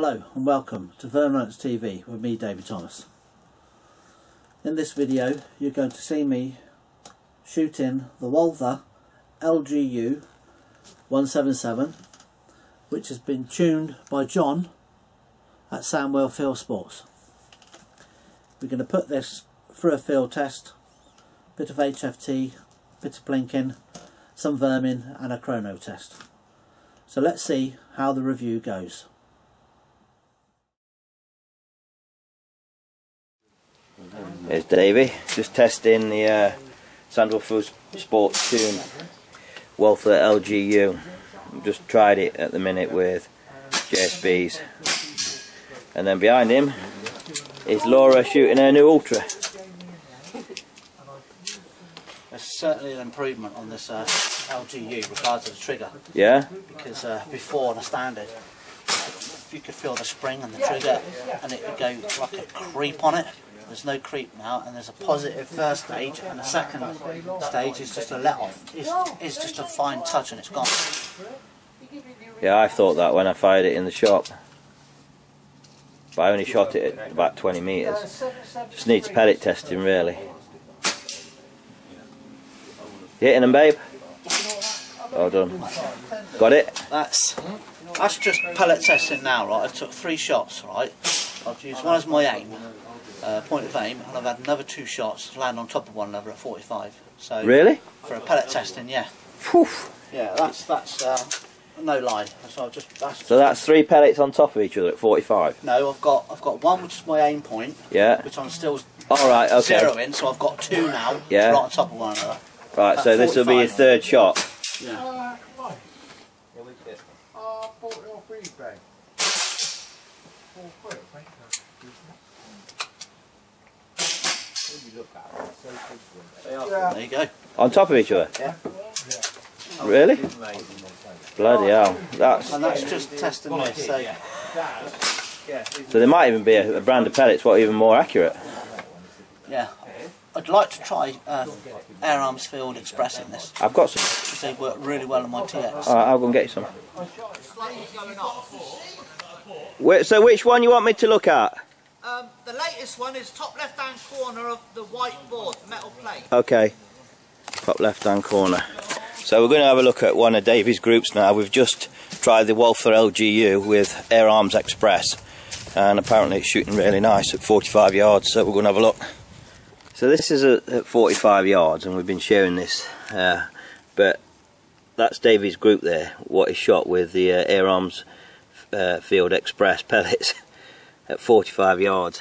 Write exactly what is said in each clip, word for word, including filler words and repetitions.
Hello and welcome to VerminHuntersTV with me, David Thomas. In this video you're going to see me shooting the Walther L G U one seventy-seven, which has been tuned by John at Sandwell Field Sports. We're going to put this through a field test, bit of H F T, bit of plinking, some vermin and a chrono test. So let's see how the review goes. There's Davey, just testing the uh, Sandwell Field Sports tuned Walther L G U. Just tried it at the minute with J S Bs. And then behind him is Laura shooting her new Ultra. There's certainly an improvement on this uh, L G U regards to the trigger. Yeah? Because uh, before the standard, you could feel the spring and the trigger and it would go like a creep on it. There's no creep now, and there's a positive first stage, and the second stage is just a let off. It's, it's just a fine touch and it's gone. Yeah, I thought that when I fired it in the shop. But I only shot it at about twenty metres. Just needs pellet testing, really. You hitting them, babe? Well done. Got it? That's, that's just pellet testing now, right? I took three shots, right? I've used one as my aim. Uh, point of aim, and I've had another two shots land on top of one another at forty-five. So really? For a pellet testing, yeah. Oof. Yeah, that's that's uh, no lie. So I've just that's so that's three pellets on top of each other at forty-five. No, I've got I've got one which is my aim point. Yeah. Which I'm still all right. Okay. Zeroing, so I've got two now. Yeah. Right on top of one another. Right. So this will be your third shot. Yeah. There you go. On top of each other? Yeah. Really? Bloody hell. That's and that's just testing this. So, yeah. So there might even be a, a brand of pellets what even more accurate. Yeah. I'd like to try um, Air Arms Field Express in this. I've got some. They work really well on my T X. Alright, I'll go and get you some. Wait, so which one you want me to look at? Um, the latest one is top left hand corner of the white board, the metal plate. Okay, top left hand corner. So we're going to have a look at one of Davey's groups now. We've just tried the Walther L G U with Air Arms Express, and apparently it's shooting really nice at forty-five yards, so we're going to have a look. So this is a, at forty-five yards, and we've been sharing this, uh, but that's Davey's group there, what he shot with the uh, Air Arms uh, Field Express pellets. At forty-five yards.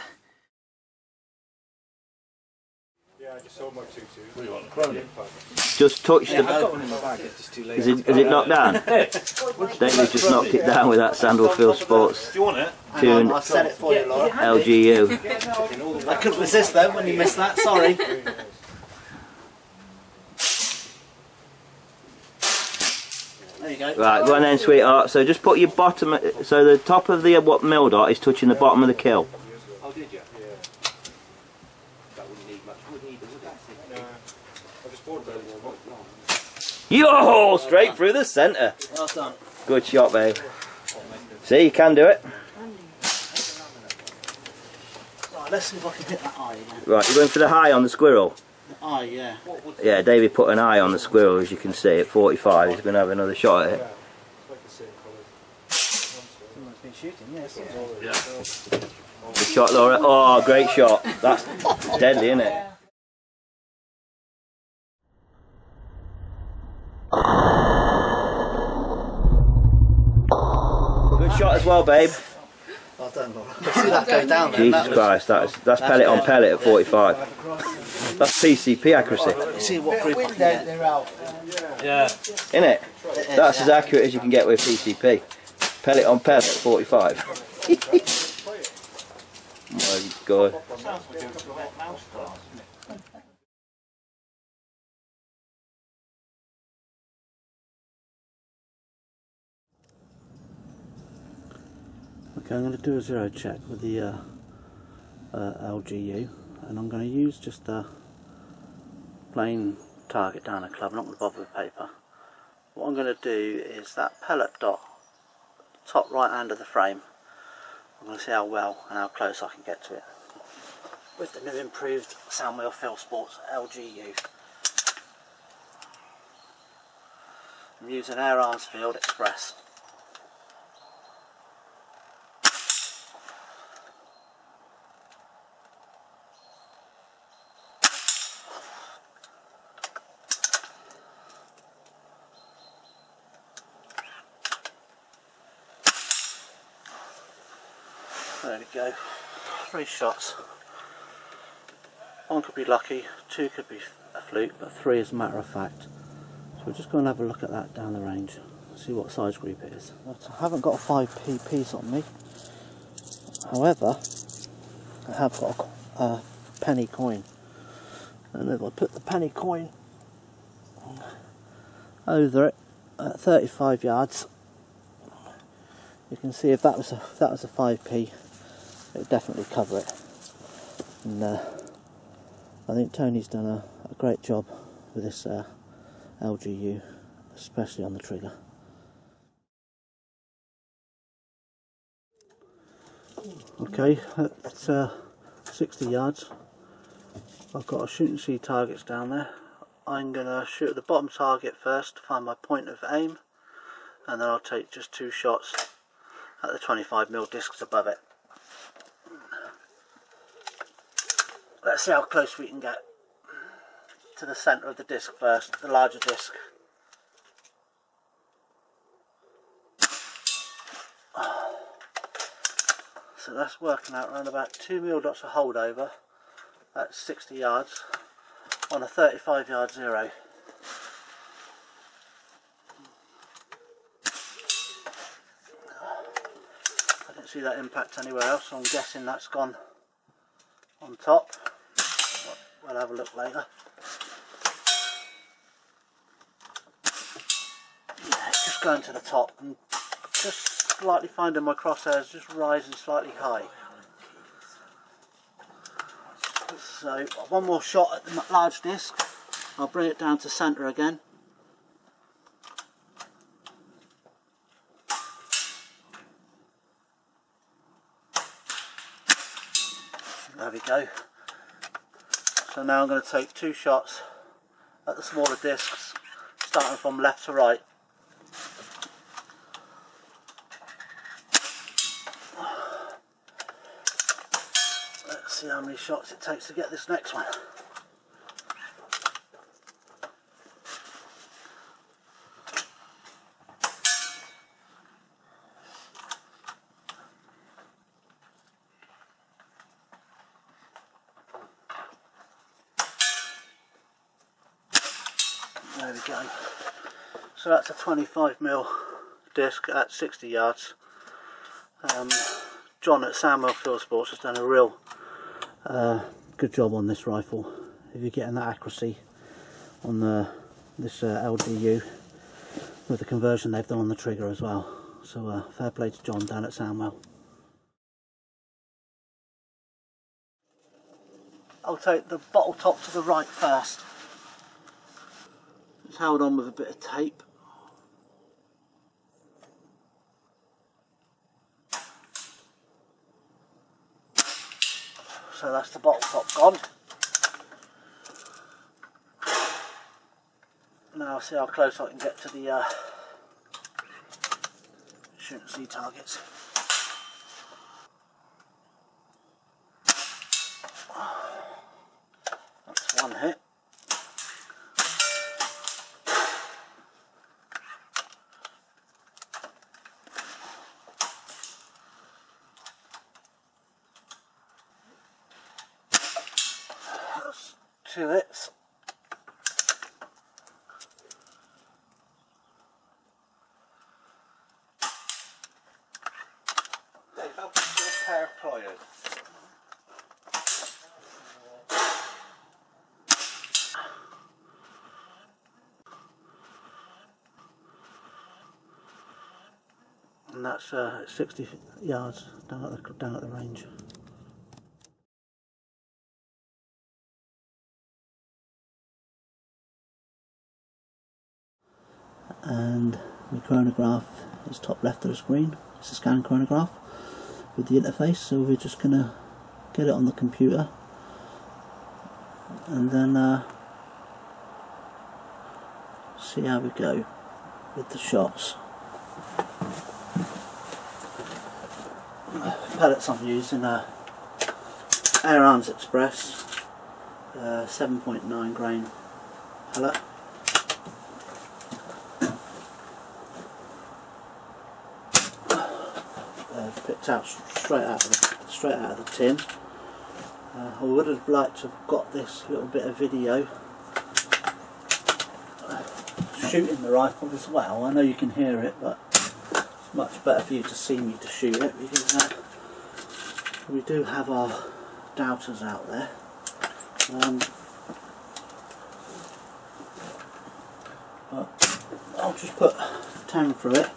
Yeah, I just sold my two two. Just touched yeah, the bag. Is it, is it knocked down? David just knocked it down with that Sandwell Field Sports. Do you want it? Tuned I said it for you, Laura. L G U. I couldn't resist then when you missed that, sorry. There you go. Right, go on then, sweetheart. So just put your bottom, so the top of the what mill dot is touching the bottom of the kill. Oh, did you? Yeah. That wouldn't need much. Wouldn't need, would it? No. I just poured those all up. Yo! Straight through the centre. Well done. Good shot, babe. See, you can do it. Right, let's see if I can hit that eye now. Right, you're going for the high on the squirrel. Oh yeah. Yeah, Davey put an eye on the squirrel, as you can see, at forty-five. He's going to have another shot at it. Someone's been shooting, yes. Yeah. Good shot, Laura. Oh, great shot. That's deadly, isn't it? Good shot as well, babe. Well done, Laura. See that go down there. Jesus Christ, that's, that's pellet on pellet at forty-five. That's P C P accuracy. You see what group I can get. They're out. Yeah. Isn't it? It is, that's yeah. As accurate as you can get with P C P. Pellet on pellet, forty-five. My God. Okay, I'm going to do a zero check with the uh, uh, L G U, and I'm going to use just the plain target down a club. I'm not going to bother with paper. What I'm going to do is that pellet dot, top right hand of the frame, I'm going to see how well and how close I can get to it with the new improved Sandwell Field Sports L G U. I'm using Air Arms Field Express. There we go, three shots. One could be lucky, two could be a fluke, but three is a matter of fact. So we're just going to have a look at that down the range, see what size group it is. But I haven't got a five P piece on me, however, I have got a, a penny coin. And if I put the penny coin over it at thirty-five yards, you can see if that was a, if that was a five P. It'd definitely cover it, and uh, I think Tony's done a, a great job with this uh, L G U, especially on the trigger. Okay, at uh, sixty yards, I've got a shoot and see targets down there. I'm going to shoot at the bottom target first to find my point of aim, and then I'll take just two shots at the twenty-five mil discs above it. Let's see how close we can get to the centre of the disc first, the larger disc. So that's working out around about two mil dots of holdover at sixty yards on a thirty-five yard zero. I didn't see that impact anywhere else, so I'm guessing that's gone on top. We'll have a look later. Yeah, just going to the top and just slightly finding my crosshairs just rising slightly high. So one more shot at the large disc. I'll bring it down to centre again. There we go. So now I'm going to take two shots at the smaller discs, starting from left to right. Let's see how many shots it takes to get this next one. There we go. So that's a twenty-five mil disc at sixty yards. Um, John at Sandwell Field Sports has done a real uh, good job on this rifle. If you're getting that accuracy on the this uh, L G U with the conversion they've done on the trigger as well. So uh, fair play to John down at Sandwell. I'll take the bottle top to the right first. It's held on with a bit of tape. So that's the bottle top gone. Now I'll see how close I can get to the uh, shoot and see targets. That's one hit. Two hits. Dave, I'll put you a pair of pliers. And that's uh, sixty yards down at the, down at the range. And my chronograph is top left of the screen. It's a scan chronograph. with the interface, so we're just gonna get it on the computer, and then uh, see how we go with the shots. Pellets I'm using uh, Air Arms Express uh, seven point nine grain pellet. Uh, picked out straight out of the, straight out of the tin. Uh, I would have liked to have got this little bit of video shooting the rifle as well. I know you can hear it, but it's much better for you to see me to shoot it, because uh, we do have our doubters out there. Um, but I'll just put ten through it.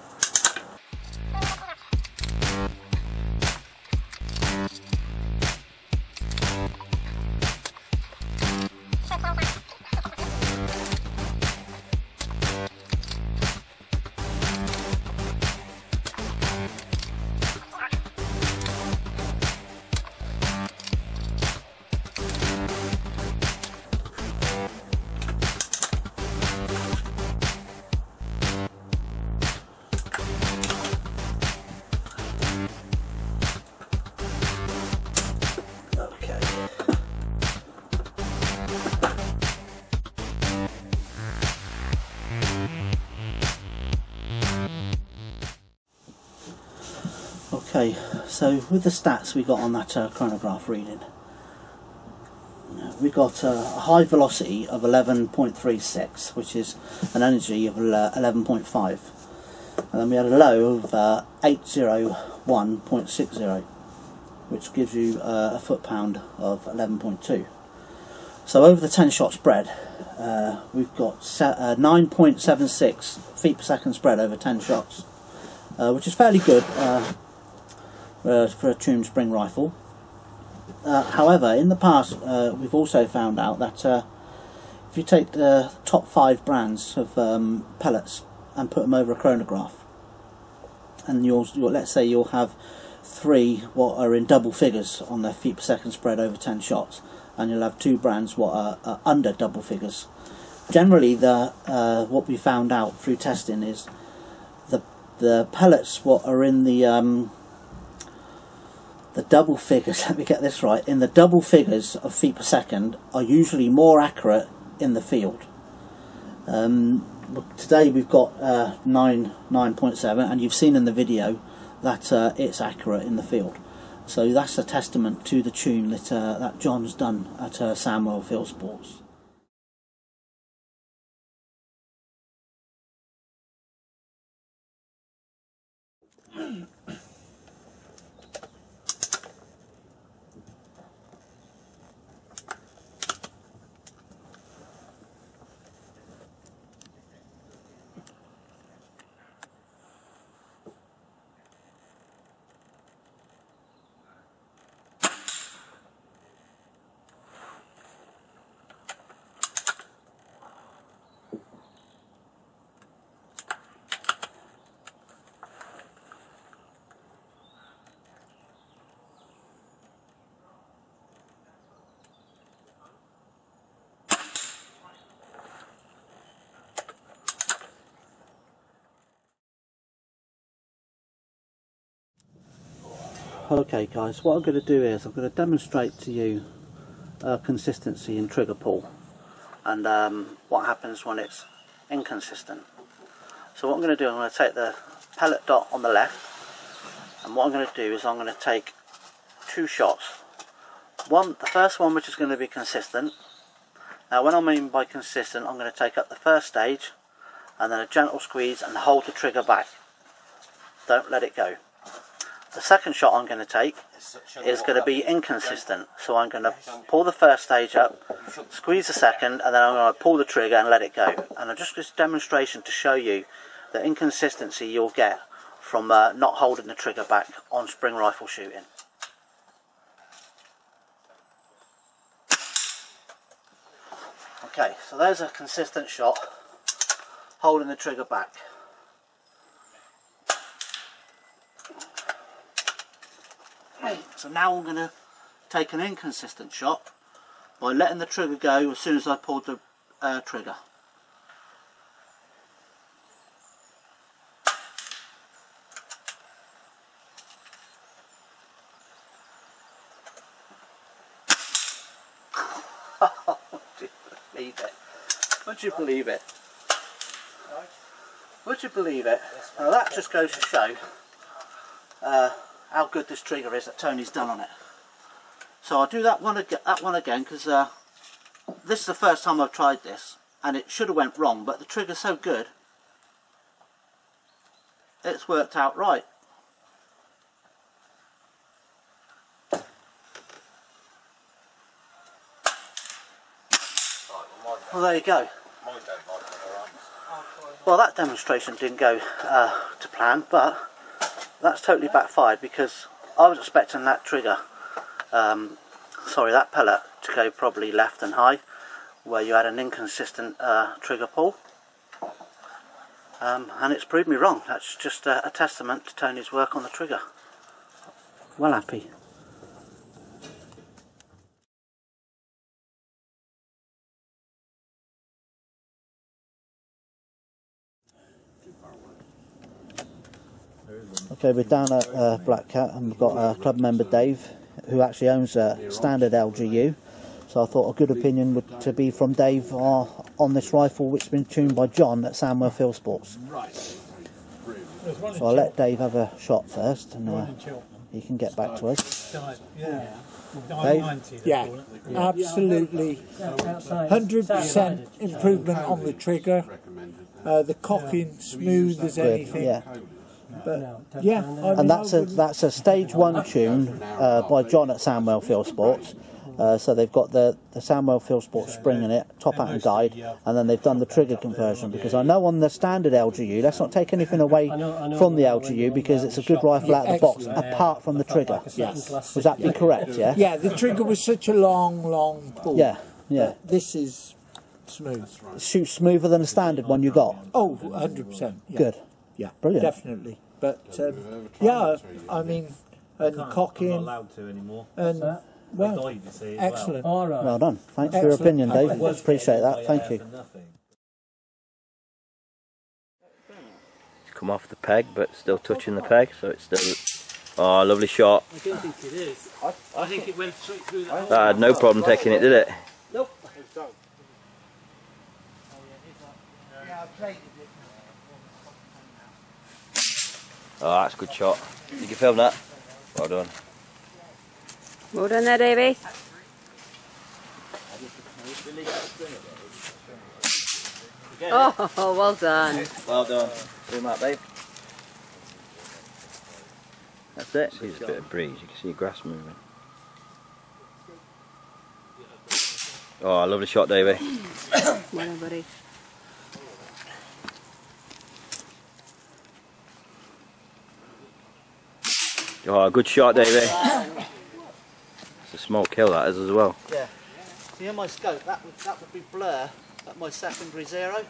Okay, so with the stats we got on that uh, chronograph reading, we got uh, a high velocity of eleven point three six, which is an energy of eleven point five, and then we had a low of uh, eight oh one point six oh, which gives you uh, a foot pound of eleven point two. So over the ten shot spread, uh, we've got nine point seven six feet per second spread over ten shots, uh, which is fairly good. Uh, Uh, for a tuned spring rifle. Uh, however, in the past uh, we've also found out that uh, if you take the top five brands of um, pellets and put them over a chronograph, and you'll, you'll let's say you'll have three what are in double figures on their feet per second spread over ten shots, and you'll have two brands what are, are under double figures. Generally, the uh, what we found out through testing is the the pellets what are in the um, the double figures, let me get this right, in the double figures of feet per second are usually more accurate in the field. Um, today we've got uh, nine, nine point seven, and you've seen in the video that uh, it's accurate in the field. So that's a testament to the tune that, uh, that John's done at uh, Sandwell Field Sports. Okay guys, what I'm going to do is I'm going to demonstrate to you uh, consistency in trigger pull, and um, what happens when it's inconsistent. So what I'm going to do, I'm going to take the pellet dot on the left, and what I'm going to do is I'm going to take two shots. One, the first one, which is going to be consistent. Now when I mean by consistent, I'm going to take up the first stage and then a gentle squeeze and hold the trigger back. Don't let it go. The second shot I'm going to take is going to be inconsistent, so I'm going to pull the first stage up, squeeze the second, and then I'm going to pull the trigger and let it go. And just this demonstration to show you the inconsistency you'll get from uh, not holding the trigger back on spring rifle shooting. Okay, so there's a consistent shot, holding the trigger back. okay, so now I'm going to take an inconsistent shot by letting the trigger go as soon as I pulled the uh, trigger. Would you believe it? Would you believe it? Now that just goes to show uh, how good this trigger is that Tony's done on it. So I'll do that one, ag that one again, because uh, this is the first time I've tried this and it should have went wrong, but the trigger's so good it's worked out right. Well, there you go. Well, that demonstration didn't go uh, to plan, but that's totally backfired because I was expecting that trigger, um, sorry, that pellet to go probably left and high, where you had an inconsistent uh, trigger pull, um, and it's proved me wrong. That's just a, a testament to Tony's work on the trigger. Well, happy. Okay, we're down at uh, Black Cat and we've got a uh, club member Dave, who actually owns a standard L G U. So I thought a good opinion would to be from Dave uh, on this rifle, which has been tuned by John at Sandwell Field Sports. So I'll let Dave have a shot first and uh, he can get back to us. Dave? Yeah, absolutely. one hundred percent improvement on the trigger. Uh, the cocking smooth as anything. Yeah. But, yeah, and that's a that's a stage one tune uh, by John at Sandwell Field Sports. Uh, so they've got the the Sandwell Field Sports spring in it, top out and guide, and then they've done the trigger conversion. Because I know on the standard L G U, let's not take anything away from the L G U because it's a good rifle out of the box, apart from the trigger. Yes, would that be correct? Yeah. Yeah, the trigger was such a long, long pull. Yeah, yeah. This is smooth. Shoots smoother than the standard one you got. Oh, one hundred percent. Yeah. Good. Yeah, brilliant. Definitely. But um, yeah, I mean, and cocking. I'm not allowed to anymore. And well, excellent. Well done. Thanks for your opinion, Dave. Appreciate that. Thank you. It's come off the peg, but still touching the peg, so it's still. Oh, lovely shot. I don't think it is. I think it went straight through that. That had no problem taking it, did it? Nope. Yeah, I played it. Oh, that's a good shot. You can film that. Well done. Well done there, Davey. Oh, well done. Well done. Zoom out, babe. That's it. See, there's a bit of breeze. You can see grass moving. Oh, lovely shot, Davey. Well, buddy. Oh, good shot, Davey. It's a small kill, that is, as well. Yeah. See, on my scope, that would, that would be blur at my secondary zero.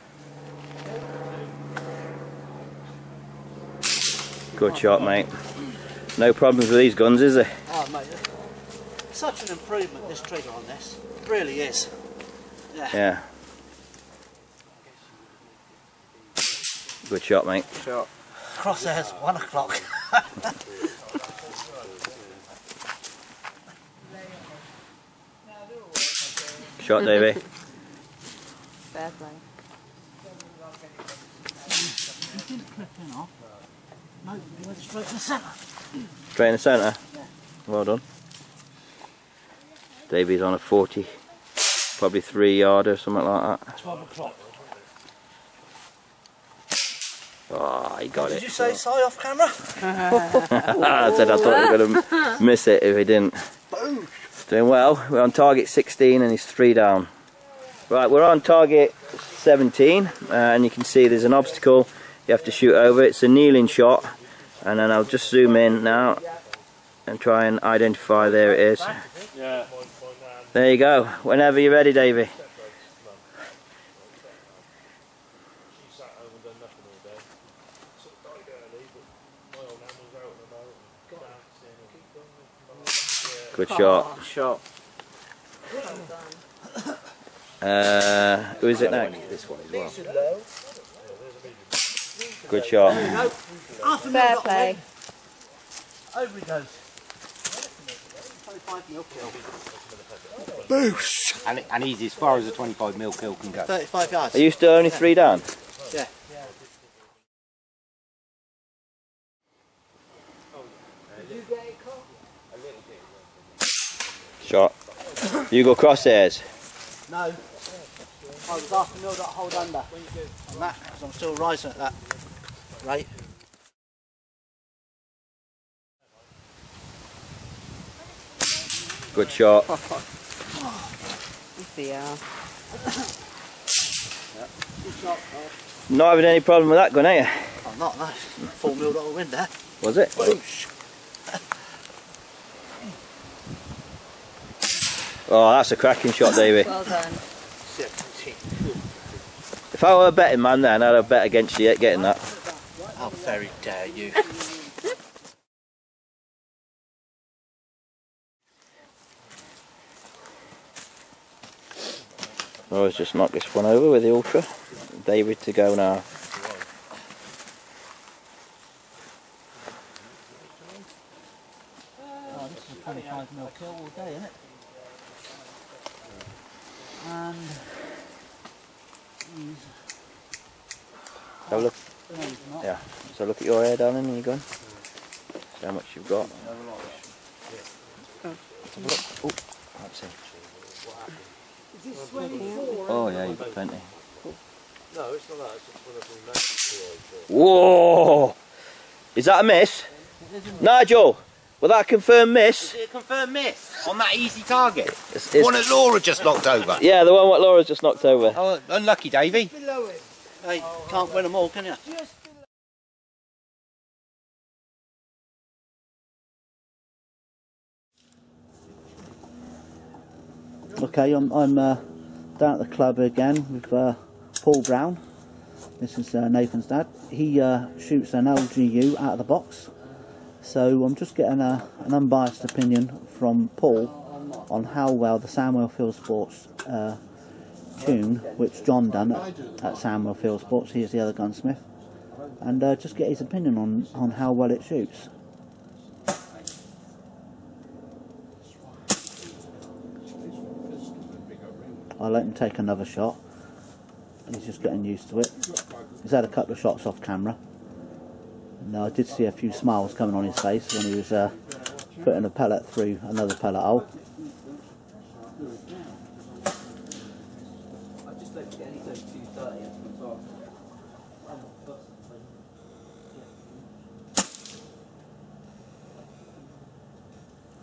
Good shot, mate. No problems with these guns, is there? Oh, mate. Such an improvement, this trigger on this. It really is. Yeah. Yeah. Good shot, mate. Good shot. Crosshairs, one o'clock. Shot, Davey. Fair play. You didn't clip in off. No, you went straight in the centre. Straight in the centre? Yeah. Well done. Davey's on a forty, probably three yarder or something like that. twelve o'clock. Oh, he got it. Did you say sorry off camera? I said I thought we were going to miss it if he didn't. Boom. Doing well. We're on target sixteen and he's three down. Right, we're on target seventeen uh, and you can see there's an obstacle you have to shoot over. It's a kneeling shot, and then I'll just zoom in now and try and identify. There it is. There you go. Whenever you're ready, Davey. Good Come shot. On. Good shot. Well done. Uh, who is it now? This one as well. Good shot. Fair play. Over it goes. Boosh! And, and he's as far as a twenty-five mil kill can go. thirty-five yards. Are you still only three down? Yeah. Shot. You go crosshairs? No. I was after mill that hold under. And that, because I'm still rising at that rate. Good shot. Not having any problem with that gun, are you? I'm not, no. Full mill that wind there. Was it? Boosh. Oh, that's a cracking shot, Davey. Well done. If I were a betting man then, I'd have bet against you getting that. How very dare you. Laura's just knocked this one over with the Ultra. David to go now. Oh, this is a twenty-five mil kill all day, isn't it? And have a look. No, yeah. So look at your hair, darling, and you going. See how much you've got. Oh. Let's look. Oh, let's see. Is this twenty-four? Oh yeah, you've got plenty. No, it's not that. It's just one of the. Whoa! Is that a miss? Nigel. Well, that confirmed miss. Is it a confirmed miss on that easy target? It's, it's one that Laura just knocked over. Yeah, the one what Laura's just knocked over. Oh, unlucky, Davey. Below it. Hey, oh, can't right. win them all, can you? Just okay, I'm I'm uh, down at the club again with uh, Paul Brown. This is uh, Nathan's dad. He uh, shoots an L G U out of the box. So I'm just getting a, an unbiased opinion from Paul on how well the Sandwell Field Sports uh, tune, which John done at, at Sandwell Field Sports, he is the other gunsmith, and uh, just get his opinion on, on how well it shoots. I'll let him take another shot, he's just getting used to it. He's had a couple of shots off camera. No, I did see a few smiles coming on his face when he was uh, putting a pellet through another pellet hole.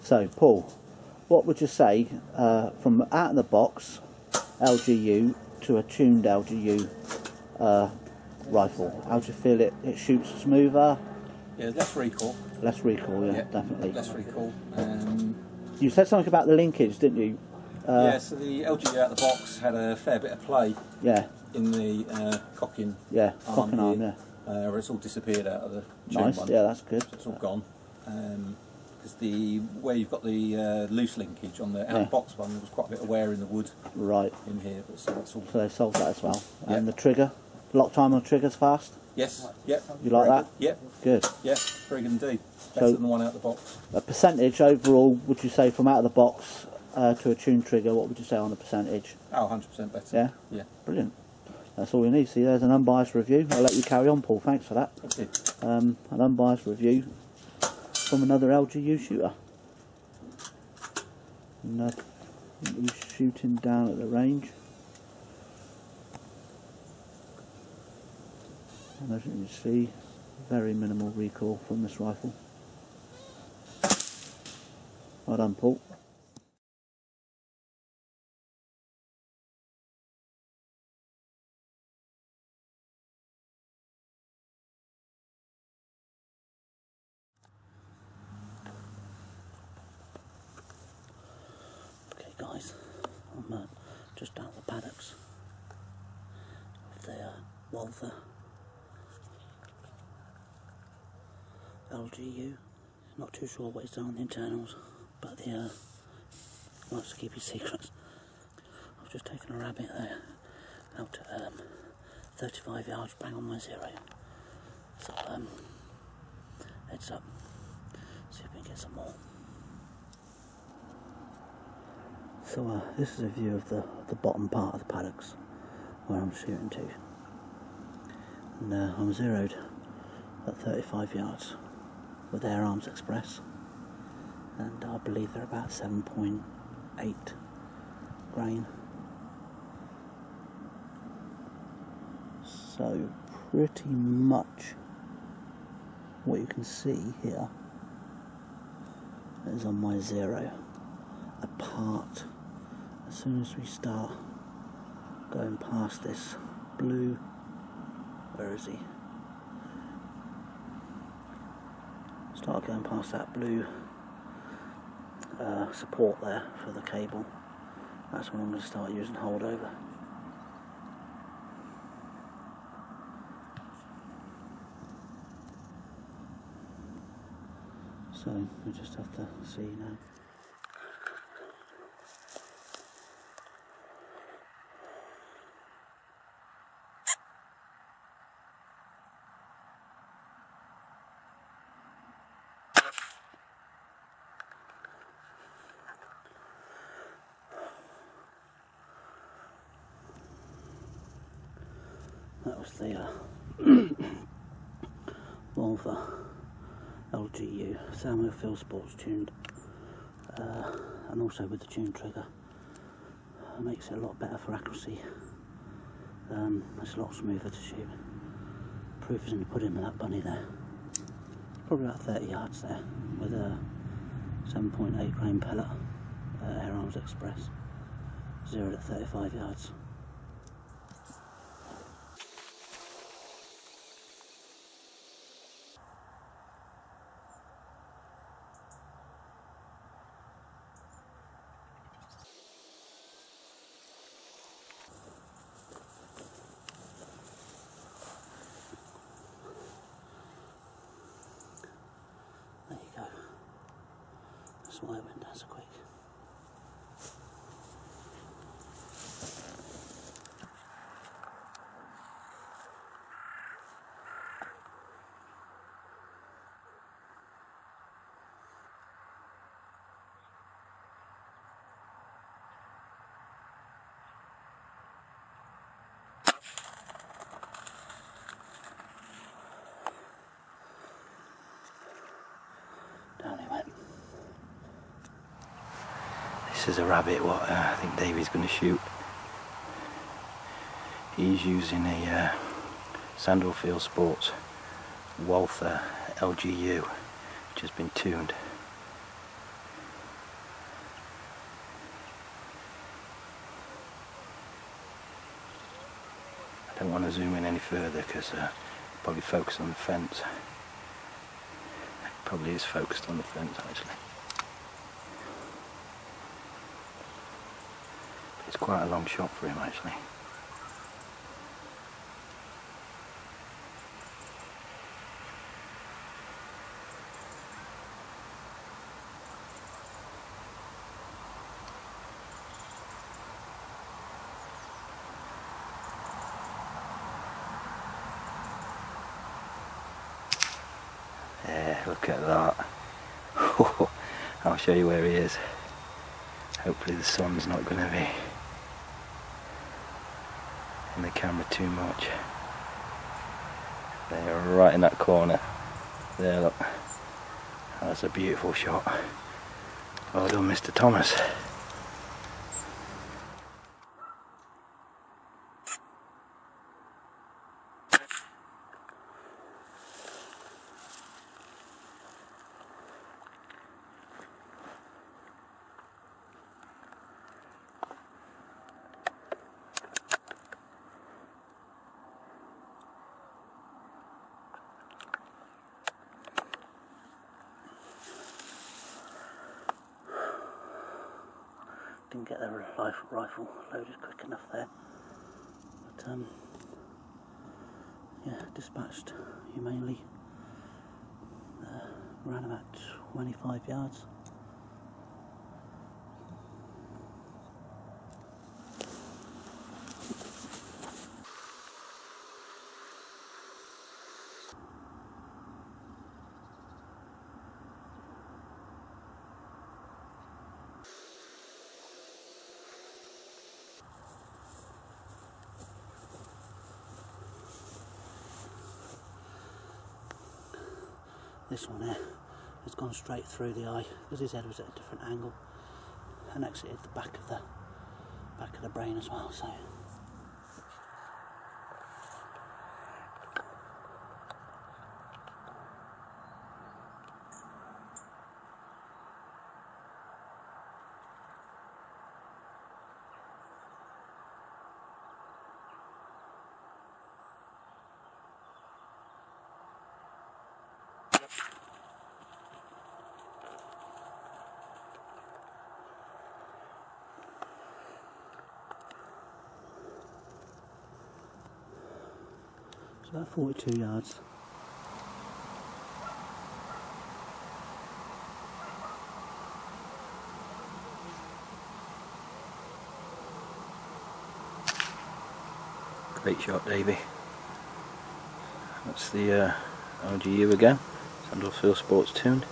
So, Paul, what would you say uh, from out of the box L G U to a tuned L G U? Uh, Rifle. How do you feel it? It shoots smoother. Yeah, less recoil. Less recoil, yeah, yeah, definitely. Less recoil. Um, you said something about the linkage, didn't you? Uh, yeah. So the L G U out of the box had a fair bit of play. Yeah. In the uh, cocking. Yeah. Cocking arm. Here, arm yeah. Uh, it's all disappeared out of the. Nice. One. Yeah, that's good. So it's all gone. Because um, the where you've got the uh, loose linkage on the out of yeah. box one, there was quite a bit of wear in the wood. Right. In here, but so that's all. So they solved that as well. Yeah. And the trigger. Lock time on triggers fast? Yes. Yep. You like very that? Good. Yep. Good. Yep, very good indeed. Better so than the one out of the box. A percentage overall, would you say from out of the box uh, to a tuned trigger, what would you say on the percentage? Oh, one hundred percent better. Yeah? Yeah. Brilliant. That's all you need. See, there's an unbiased review. I'll let you carry on, Paul. Thanks for that. Okay. Um, an unbiased review from another L G U shooter. No, he's shooting down at the range. And as you can see, very minimal recoil from this rifle. Well done, Paul. Okay guys, I'm uh, just down at the paddocks of the uh, Walther L G U, not too sure what it's done on the internals, but the uh wants to keep his secrets. I've just taken a rabbit there, out at um, thirty-five yards, bang on my zero. So, um, heads up, see if we can get some more. So uh, this is a view of the, the bottom part of the paddocks where I'm shooting to. And uh, I'm zeroed at thirty-five yards with Air Arms Express, and I believe they're about seven point eight grain. So pretty much what you can see here is on my zero. Apart, as soon as we start going past this blue, where is he? Start going past that blue uh, support there for the cable. That's when I'm going to start using holdover. So we just have to see now. That was the uh, Walther L G U, Sandwell Field Sports tuned, uh, and also with the tune trigger. It makes it a lot better for accuracy. Um, it's a lot smoother to shoot. Proof is in the pudding with that bunny there. Probably about thirty yards there with a seven point eight grain pellet, uh, Air Arms Express, zeroed at thirty-five yards. That's why I went down so quick. Down he went. This is a rabbit what uh, I think Davey's going to shoot. He's using a uh, Sandwell Field Sports Walther L G U, which has been tuned. I don't want to zoom in any further because uh, probably focus on the fence. Probably is focused on the fence actually. It's quite a long shot for him actually. Yeah, look at that. I'll show you where he is. Hopefully the sun's not going to be in the camera too much. They're right in that corner. There, look. That's a beautiful shot. Well done, Mister Thomas. Didn't get their rifle loaded quick enough there, but um, yeah, dispatched humanely, uh, around about twenty-five yards. this one there has gone straight through the eye because his head was at a different angle and exited the back of the back of the brain as well. So it's about forty-two yards. Great shot, Davey. That's the uh, L G U again, Sandwell Field Sports tuned.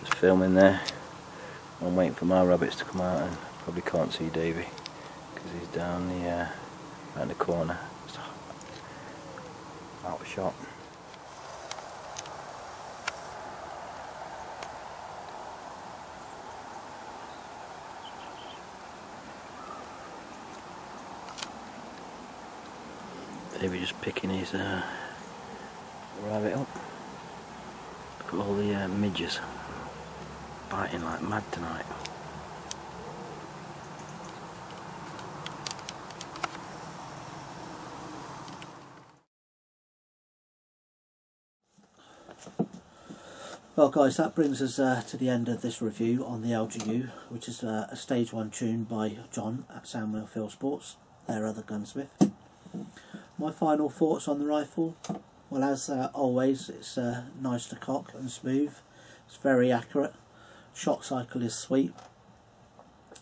Just filming there. I'm waiting for my rabbits to come out, and probably can't see Davey because he's down the uh, around the corner. Out of shot. David just picking his uh, rabbit up. Look at all the uh, midges biting like mad tonight. Well guys, that brings us uh, to the end of this review on the L G U, which is uh, a stage one tune by John at Sandwell Field Sports, their other gunsmith. My final thoughts on the rifle, well as uh, always, it's uh, nice to cock and smooth, it's very accurate, shot cycle is sweet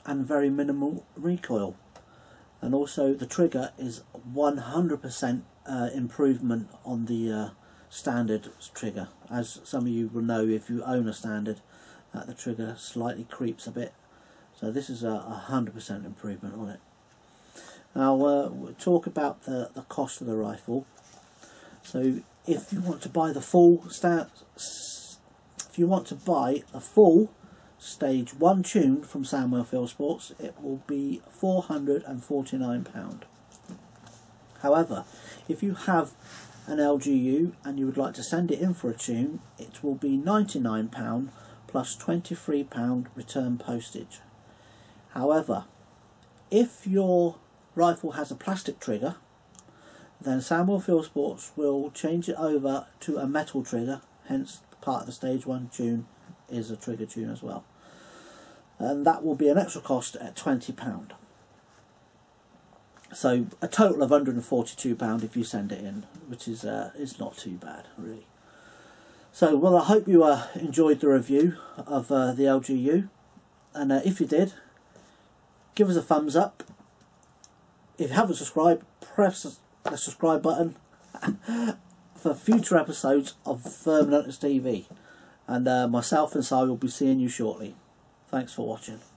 and very minimal recoil, and also the trigger is one hundred percent uh, improvement on the uh, standard trigger. As some of you will know, if you own a standard, uh, the trigger slightly creeps a bit, so this is a one hundred percent improvement on it. Now uh, we'll talk about the, the cost of the rifle. So if you want to buy the full sta if you want to buy a full stage one tune from Sandwell Field Sports, it will be four hundred and forty-nine pounds. However, if you have an L G U and you would like to send it in for a tune, it will be ninety-nine pounds plus twenty-three pounds return postage. However, if your rifle has a plastic trigger, then Sandwell Field Sports will change it over to a metal trigger, hence part of the stage one tune is a trigger tune as well, and that will be an extra cost at twenty pounds. So a total of one hundred and forty-two pounds if you send it in, which is uh, is not too bad really. So well, I hope you uh, enjoyed the review of uh, the L G U, and uh, if you did, give us a thumbs up. If you haven't subscribed, press the subscribe button for future episodes of VerminHuntersTV, and uh, myself and Si will be seeing you shortly. Thanks for watching.